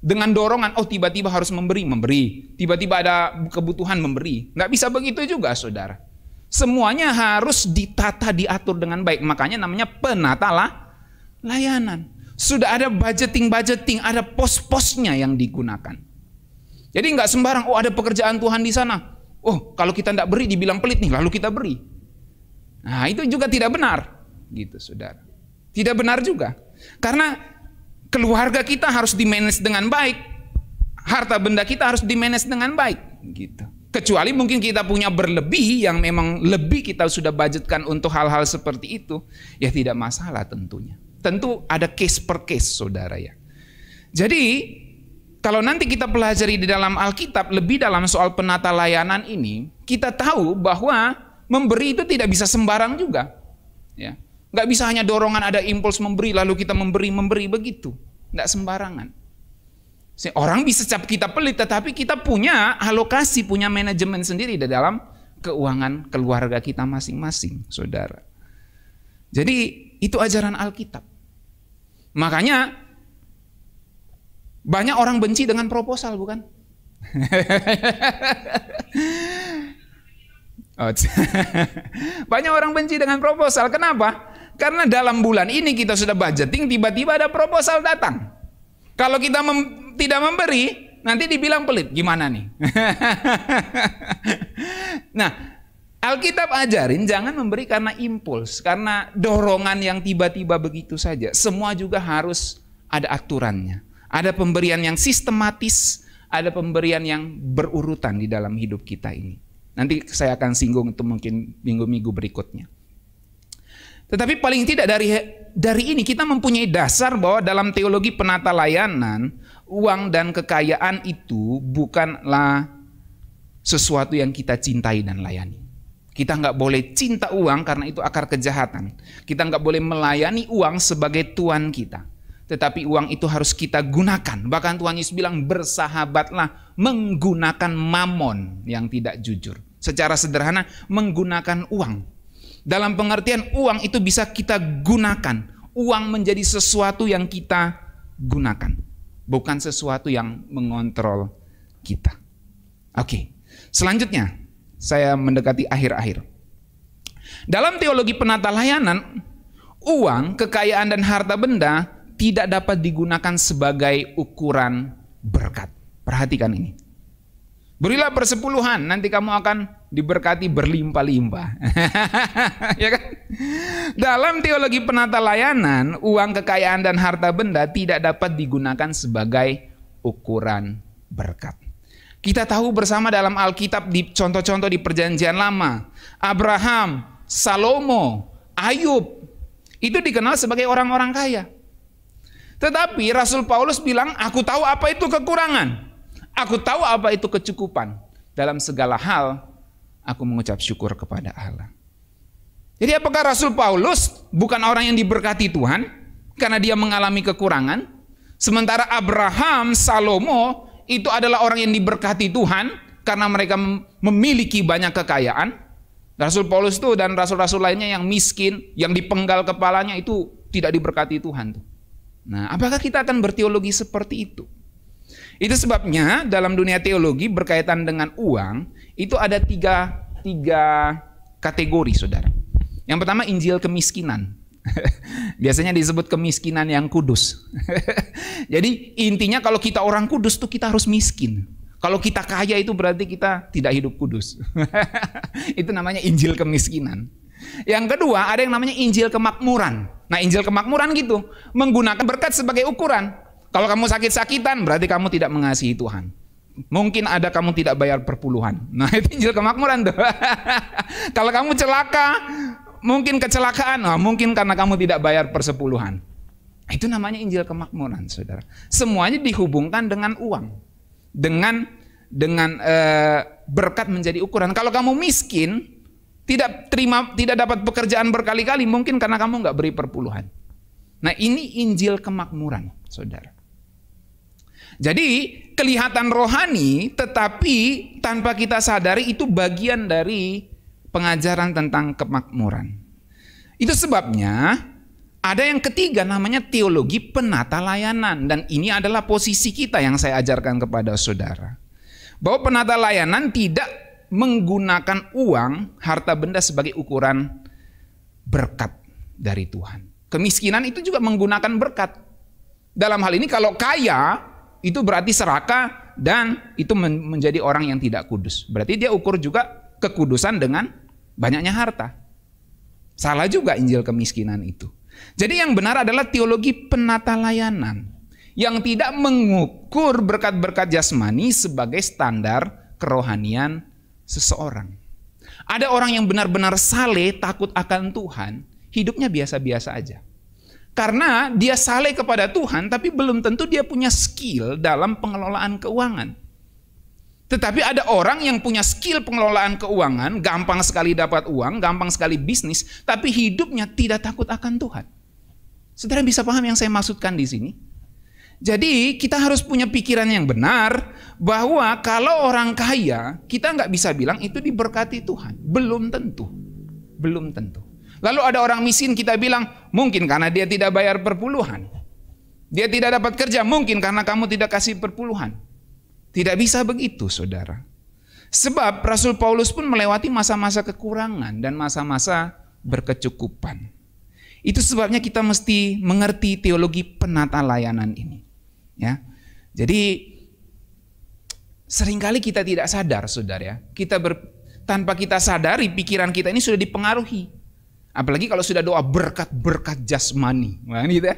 Dengan dorongan, oh tiba-tiba harus memberi, memberi. Tiba-tiba ada kebutuhan memberi. Nggak bisa begitu juga, saudara. Semuanya harus ditata, diatur dengan baik. Makanya namanya penatalayanan. Sudah ada budgeting-budgeting, ada pos-posnya yang digunakan. Jadi nggak sembarang, oh ada pekerjaan Tuhan di sana. Oh, kalau kita nggak beri dibilang pelit nih, lalu kita beri. Nah, itu juga tidak benar. Gitu, saudara. Tidak benar juga. Karena keluarga kita harus di-manage dengan baik. Harta benda kita harus di-manage dengan baik. Gitu. Kecuali mungkin kita punya berlebih yang memang lebih kita sudah budgetkan untuk hal-hal seperti itu. Ya tidak masalah tentunya. Tentu ada case per case, saudara ya. Jadi kalau nanti kita pelajari di dalam Alkitab lebih dalam soal penata layanan ini, kita tahu bahwa memberi itu tidak bisa sembarang juga. Ya, nggak bisa hanya dorongan ada impuls memberi lalu kita memberi memberi begitu, nggak sembarangan. Orang bisa cap kita pelit, tetapi kita punya alokasi, punya manajemen sendiri di dalam keuangan keluarga kita masing-masing, saudara. Jadi itu ajaran Alkitab. Makanya banyak orang benci dengan proposal, bukan? Banyak orang benci dengan proposal. Kenapa? Karena dalam bulan ini kita sudah budgeting, tiba-tiba ada proposal datang. Kalau kita mem tidak memberi, nanti dibilang pelit. Gimana nih? Nah, Alkitab ajarin jangan memberi karena impuls, karena dorongan yang tiba-tiba begitu saja. Semua juga harus ada aturannya. Ada pemberian yang sistematis, ada pemberian yang berurutan di dalam hidup kita ini. Nanti saya akan singgung itu mungkin minggu-minggu berikutnya. Tetapi paling tidak dari dari ini kita mempunyai dasar bahwa dalam teologi penata layanan, uang dan kekayaan itu bukanlah sesuatu yang kita cintai dan layani. Kita nggak boleh cinta uang karena itu akar kejahatan. Kita nggak boleh melayani uang sebagai tuan kita. Tetapi uang itu harus kita gunakan. Bahkan Tuhan Yesus bilang bersahabatlah menggunakan mamon yang tidak jujur. Secara sederhana menggunakan uang. Dalam pengertian uang itu bisa kita gunakan. Uang menjadi sesuatu yang kita gunakan. Bukan sesuatu yang mengontrol kita. Oke, selanjutnya. Saya mendekati akhir-akhir. Dalam teologi penata layanan, uang, kekayaan, dan harta benda tidak dapat digunakan sebagai ukuran berkat. Perhatikan ini. Berilah persepuluhan, nanti kamu akan diberkati berlimpah-limpah. Ya kan? Dalam teologi penata layanan, uang, kekayaan, dan harta benda tidak dapat digunakan sebagai ukuran berkat. Kita tahu bersama dalam Alkitab di contoh-contoh di Perjanjian Lama, Abraham, Salomo, Ayub, itu dikenal sebagai orang-orang kaya. Tetapi Rasul Paulus bilang, aku tahu apa itu kekurangan, aku tahu apa itu kecukupan. Dalam segala hal, aku mengucap syukur kepada Allah. Jadi apakah Rasul Paulus bukan orang yang diberkati Tuhan karena dia mengalami kekurangan? Sementara Abraham, Salomo, itu adalah orang yang diberkati Tuhan karena mereka memiliki banyak kekayaan. Rasul Paulus itu dan rasul-rasul lainnya yang miskin, yang dipenggal kepalanya itu tidak diberkati Tuhan. Nah, apakah kita akan berteologi seperti itu? Itu sebabnya dalam dunia teologi berkaitan dengan uang, itu ada tiga, tiga kategori, saudara. Yang pertama Injil kemiskinan. Biasanya disebut kemiskinan yang kudus. Jadi intinya kalau kita orang kudus tuh kita harus miskin. Kalau kita kaya itu berarti kita tidak hidup kudus. Itu namanya Injil kemiskinan. Yang kedua ada yang namanya Injil kemakmuran. Nah Injil kemakmuran gitu menggunakan berkat sebagai ukuran. Kalau kamu sakit-sakitan berarti kamu tidak mengasihi Tuhan. Mungkin ada kamu tidak bayar perpuluhan. Nah, itu Injil kemakmuran tuh. Kalau kamu celaka, mungkin kecelakaan, nah, mungkin karena kamu tidak bayar persepuluhan. Itu namanya Injil kemakmuran, Saudara. Semuanya dihubungkan dengan uang. Dengan dengan eh, berkat menjadi ukuran. Kalau kamu miskin, tidak terima tidak dapat pekerjaan berkali-kali, mungkin karena kamu nggak beri perpuluhan. Nah, ini Injil kemakmuran, Saudara. Jadi kelihatan rohani, tetapi tanpa kita sadari itu bagian dari pengajaran tentang kemakmuran. Itu sebabnya ada yang ketiga namanya teologi penata layanan. Dan ini adalah posisi kita yang saya ajarkan kepada saudara. Bahwa penata layanan tidak menggunakan uang, harta benda sebagai ukuran berkat dari Tuhan. Kemiskinan itu juga menggunakan berkat. Dalam hal ini kalau kaya, itu berarti serakah dan itu menjadi orang yang tidak kudus. Berarti dia ukur juga kekudusan dengan banyaknya harta. Salah juga Injil kemiskinan itu. Jadi yang benar adalah teologi penata layanan. Yang tidak mengukur berkat-berkat jasmani sebagai standar kerohanian seseorang. Ada orang yang benar-benar saleh, takut akan Tuhan, hidupnya biasa-biasa aja. Karena dia saleh kepada Tuhan, tapi belum tentu dia punya skill dalam pengelolaan keuangan. Tetapi ada orang yang punya skill pengelolaan keuangan, gampang sekali dapat uang, gampang sekali bisnis, tapi hidupnya tidak takut akan Tuhan. Saudara bisa paham yang saya maksudkan di sini? Jadi kita harus punya pikiran yang benar bahwa kalau orang kaya, kita nggak bisa bilang itu diberkati Tuhan. Belum tentu, belum tentu. Lalu ada orang miskin kita bilang, mungkin karena dia tidak bayar perpuluhan. Dia tidak dapat kerja, mungkin karena kamu tidak kasih perpuluhan. Tidak bisa begitu, saudara. Sebab Rasul Paulus pun melewati masa-masa kekurangan dan masa-masa berkecukupan. Itu sebabnya kita mesti mengerti teologi penata layanan ini. Ya. Jadi seringkali kita tidak sadar, saudara. Ya. Kita ber, tanpa kita sadari pikiran kita ini sudah dipengaruhi. Apalagi kalau sudah doa berkat-berkat jasmani. Nah, gitu ya.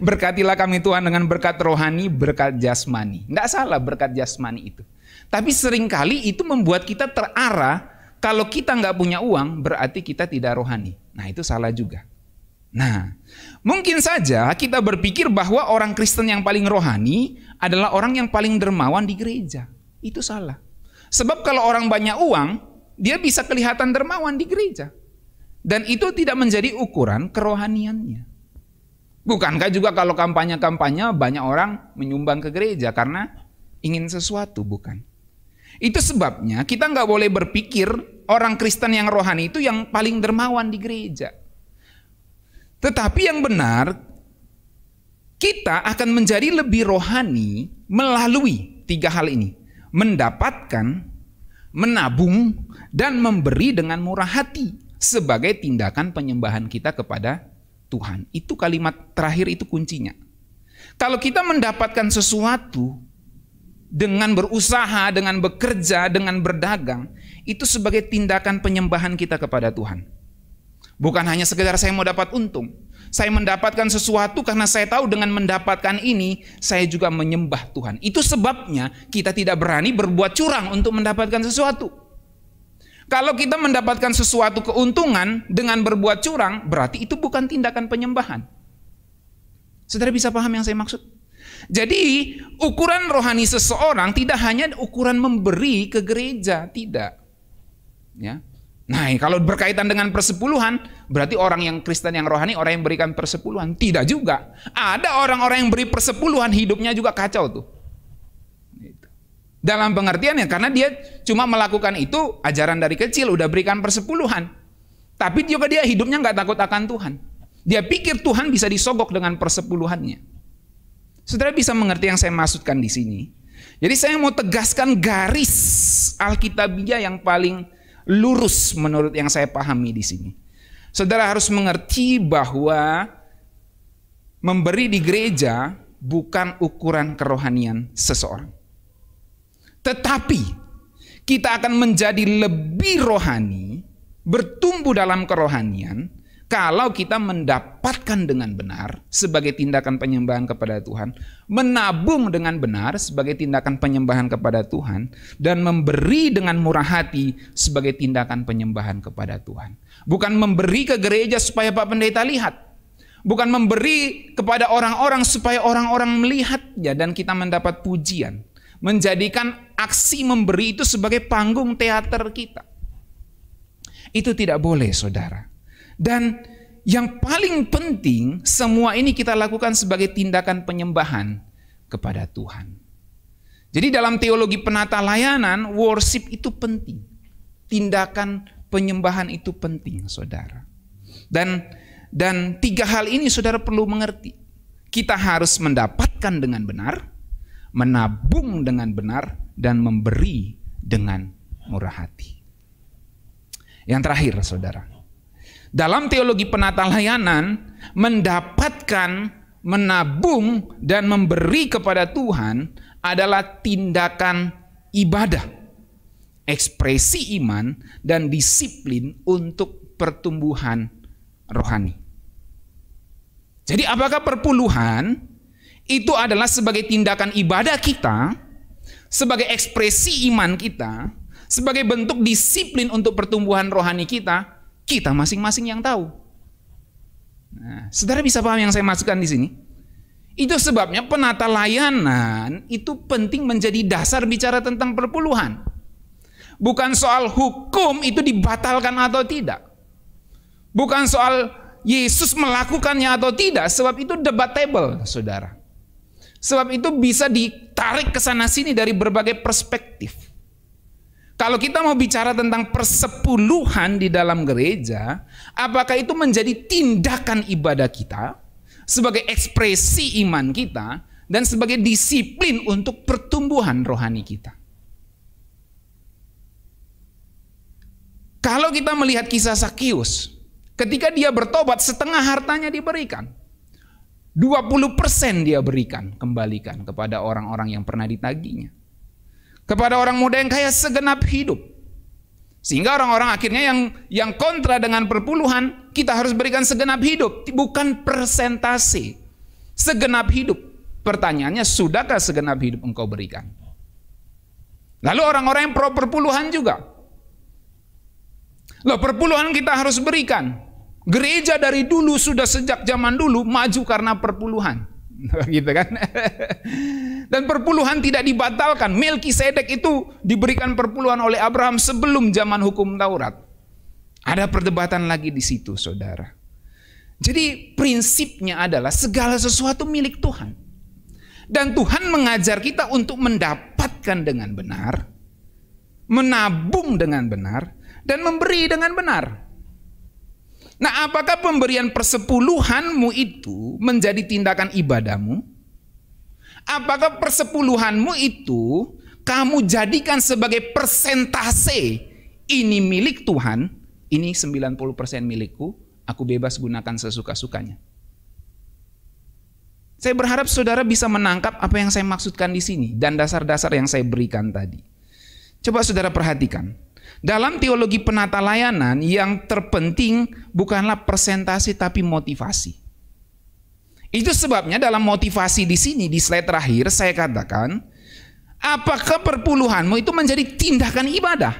Berkatilah kami Tuhan dengan berkat rohani, berkat jasmani. Nggak salah berkat jasmani itu. Tapi seringkali itu membuat kita terarah, kalau kita nggak punya uang berarti kita tidak rohani. Nah, itu salah juga. Nah, mungkin saja kita berpikir bahwa orang Kristen yang paling rohani adalah orang yang paling dermawan di gereja. Itu salah. Sebab kalau orang banyak uang, dia bisa kelihatan dermawan di gereja. Dan itu tidak menjadi ukuran kerohaniannya. Bukankah juga kalau kampanye-kampanye banyak orang menyumbang ke gereja karena ingin sesuatu, bukan? Itu sebabnya kita nggak boleh berpikir orang Kristen yang rohani itu yang paling dermawan di gereja. Tetapi yang benar, kita akan menjadi lebih rohani melalui tiga hal ini. Mendapatkan, menabung, dan memberi dengan murah hati. Sebagai tindakan penyembahan kita kepada Tuhan. Itu kalimat terakhir itu kuncinya. Kalau kita mendapatkan sesuatu dengan berusaha, dengan bekerja, dengan berdagang, itu sebagai tindakan penyembahan kita kepada Tuhan. Bukan hanya sekedar saya mau dapat untung. Saya mendapatkan sesuatu karena saya tahu dengan mendapatkan ini, saya juga menyembah Tuhan. Itu sebabnya kita tidak berani berbuat curang untuk mendapatkan sesuatu. Kalau kita mendapatkan sesuatu keuntungan dengan berbuat curang, berarti itu bukan tindakan penyembahan. Saudara bisa paham yang saya maksud? Jadi ukuran rohani seseorang tidak hanya ukuran memberi ke gereja, tidak. Ya. Nah, kalau berkaitan dengan persepuluhan, berarti orang yang Kristen yang rohani orang yang berikan persepuluhan. Tidak juga. Ada orang-orang yang beri persepuluhan hidupnya juga kacau tuh. Dalam pengertiannya, karena dia cuma melakukan itu ajaran dari kecil, udah berikan persepuluhan. Tapi juga dia hidupnya nggak takut akan Tuhan. Dia pikir Tuhan bisa disogok dengan persepuluhannya. Saudara bisa mengerti yang saya maksudkan di sini. Jadi saya mau tegaskan garis Alkitabiah yang paling lurus menurut yang saya pahami di sini. Saudara harus mengerti bahwa memberi di gereja bukan ukuran kerohanian seseorang. Tetapi kita akan menjadi lebih rohani, bertumbuh dalam kerohanian Kalau kita mendapatkan dengan benar sebagai tindakan penyembahan kepada Tuhan, menabung dengan benar sebagai tindakan penyembahan kepada Tuhan, dan memberi dengan murah hati sebagai tindakan penyembahan kepada Tuhan. Bukan memberi ke gereja supaya Pak Pendeta lihat, bukan memberi kepada orang-orang supaya orang-orang melihatnya dan kita mendapat pujian. Menjadikan aksi memberi itu sebagai panggung teater kita. Itu tidak boleh, saudara. Dan yang paling penting, semua ini kita lakukan sebagai tindakan penyembahan kepada Tuhan. Jadi dalam teologi penata layanan, worship itu penting. Tindakan penyembahan itu penting, saudara. Dan, dan tiga hal ini saudara perlu mengerti. Kita harus mendapatkan dengan benar, menabung dengan benar, dan memberi dengan murah hati. Yang terakhir, saudara. Dalam teologi penata layanan, mendapatkan, menabung, dan memberi kepada Tuhan adalah tindakan ibadah, ekspresi iman, dan disiplin untuk pertumbuhan rohani. Jadi apakah perpuluhan itu adalah sebagai tindakan ibadah kita, sebagai ekspresi iman kita, sebagai bentuk disiplin untuk pertumbuhan rohani kita, kita masing-masing yang tahu. Nah, saudara bisa paham yang saya masukkan di sini? Itu sebabnya penata layanan itu penting menjadi dasar bicara tentang perpuluhan. Bukan soal hukum itu dibatalkan atau tidak. Bukan soal Yesus melakukannya atau tidak, sebab itu debatable, saudara. Sebab itu bisa ditarik ke sana-sini dari berbagai perspektif. Kalau kita mau bicara tentang persepuluhan di dalam gereja, apakah itu menjadi tindakan ibadah kita, sebagai ekspresi iman kita, dan sebagai disiplin untuk pertumbuhan rohani kita. Kalau kita melihat kisah Zakheus, ketika dia bertobat, setengah hartanya diberikan. dua puluh persen dia berikan, kembalikan kepada orang-orang yang pernah ditagihnya. Kepada orang muda yang kaya segenap hidup. Sehingga orang-orang akhirnya yang yang kontra dengan perpuluhan, kita harus berikan segenap hidup, bukan persentase. Segenap hidup. Pertanyaannya, sudahkah segenap hidup engkau berikan? Lalu orang-orang yang pro perpuluhan juga. Loh, perpuluhan kita harus berikan. Gereja dari dulu sudah sejak zaman dulu maju karena perpuluhan. Gitu kan? Dan perpuluhan tidak dibatalkan. Melkisedek itu diberikan perpuluhan oleh Abraham sebelum zaman hukum Taurat. Ada perdebatan lagi di situ, saudara. Jadi prinsipnya adalah segala sesuatu milik Tuhan. Dan Tuhan mengajar kita untuk mendapatkan dengan benar, menabung dengan benar, dan memberi dengan benar. Nah, apakah pemberian persepuluhanmu itu menjadi tindakan ibadahmu? Apakah persepuluhanmu itu kamu jadikan sebagai persentase? Ini milik Tuhan, ini sembilan puluh persen milikku, aku bebas gunakan sesuka-sukanya. Saya berharap saudara bisa menangkap apa yang saya maksudkan di sini dan dasar-dasar yang saya berikan tadi. Coba saudara perhatikan. Dalam teologi penata layanan yang terpenting bukanlah persentase tapi motivasi. Itu sebabnya dalam motivasi di sini di slide terakhir saya katakan, apakah perpuluhanmu itu menjadi tindakan ibadah?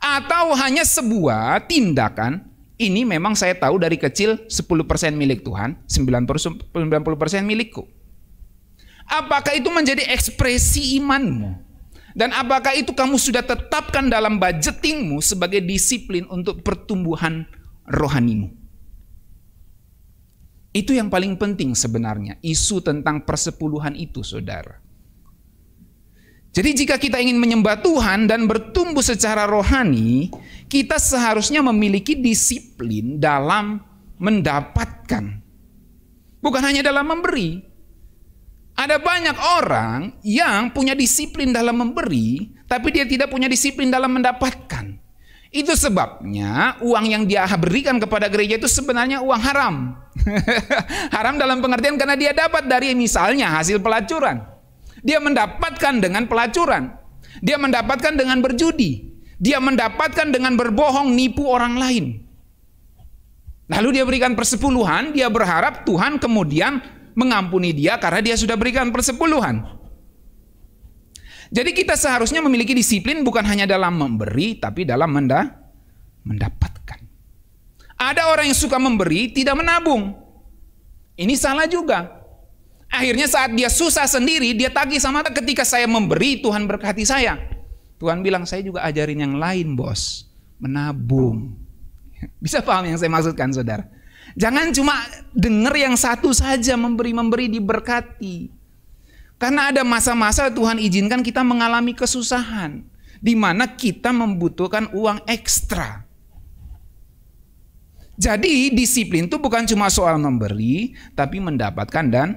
Atau hanya sebuah tindakan, ini memang saya tahu dari kecil sepuluh persen milik Tuhan, sembilan puluh persen milikku. Apakah itu menjadi ekspresi imanmu? Dan apakah itu kamu sudah tetapkan dalam budgetingmu sebagai disiplin untuk pertumbuhan rohanimu? Itu yang paling penting sebenarnya, isu tentang persepuluhan itu, saudara. Jadi jika kita ingin menyembah Tuhan dan bertumbuh secara rohani, kita seharusnya memiliki disiplin dalam mendapatkan. Bukan hanya dalam memberi. Ada banyak orang yang punya disiplin dalam memberi, tapi dia tidak punya disiplin dalam mendapatkan. Itu sebabnya uang yang dia berikan kepada gereja itu sebenarnya uang haram. Haram dalam pengertian karena dia dapat dari misalnya hasil pelacuran. Dia mendapatkan dengan pelacuran. Dia mendapatkan dengan berjudi. Dia mendapatkan dengan berbohong, nipu orang lain. Lalu dia berikan persepuluhan, dia berharap Tuhan kemudian mengampuni dia karena dia sudah berikan persepuluhan. Jadi kita seharusnya memiliki disiplin bukan hanya dalam memberi, tapi dalam menda, mendapatkan. Ada orang yang suka memberi, tidak menabung. Ini salah juga. Akhirnya saat dia susah sendiri, dia tagih sama ketika saya memberi, Tuhan berkati saya. Tuhan bilang, saya juga ajarin yang lain bos, menabung. Bisa paham yang saya maksudkan saudara? Jangan cuma dengar yang satu saja, memberi-memberi diberkati. Karena ada masa-masa Tuhan izinkan kita mengalami kesusahan, di mana kita membutuhkan uang ekstra. Jadi disiplin itu bukan cuma soal memberi, tapi mendapatkan dan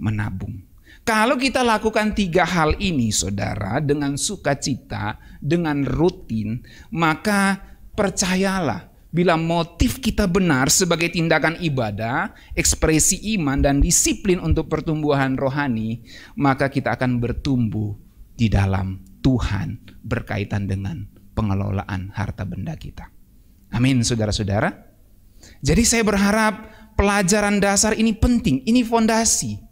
menabung. Kalau kita lakukan tiga hal ini saudara, dengan sukacita, dengan rutin, maka percayalah bila motif kita benar sebagai tindakan ibadah, ekspresi iman dan disiplin untuk pertumbuhan rohani, maka kita akan bertumbuh di dalam Tuhan berkaitan dengan pengelolaan harta benda kita. Amin saudara-saudara. Jadi saya berharap pelajaran dasar ini penting, ini fondasi.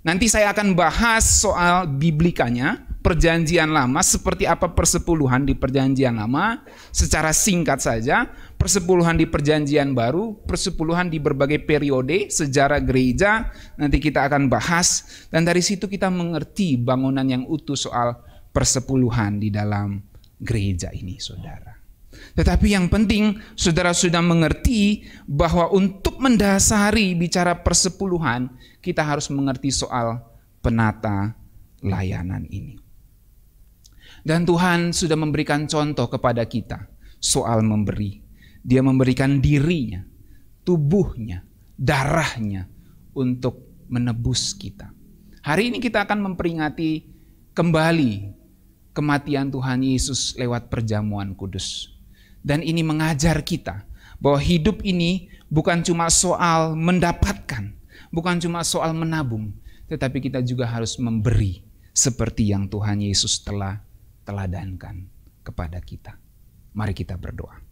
Nanti saya akan bahas soal biblikanya, perjanjian lama, seperti apa persepuluhan di perjanjian lama, secara singkat saja, persepuluhan di perjanjian baru, persepuluhan di berbagai periode, sejarah gereja, nanti kita akan bahas, dan dari situ kita mengerti bangunan yang utuh soal persepuluhan di dalam gereja ini, saudara. Tetapi yang penting, saudara sudah mengerti bahwa untuk mendasari bicara persepuluhan, kita harus mengerti soal penata layanan ini. Dan Tuhan sudah memberikan contoh kepada kita soal memberi. Dia memberikan dirinya, tubuhnya, darahnya untuk menebus kita. Hari ini kita akan memperingati kembali kematian Tuhan Yesus lewat perjamuan kudus. Dan ini mengajar kita bahwa hidup ini bukan cuma soal mendapatkan, bukan cuma soal menabung, tetapi kita juga harus memberi seperti yang Tuhan Yesus telah teladankan kepada kita. Mari kita berdoa.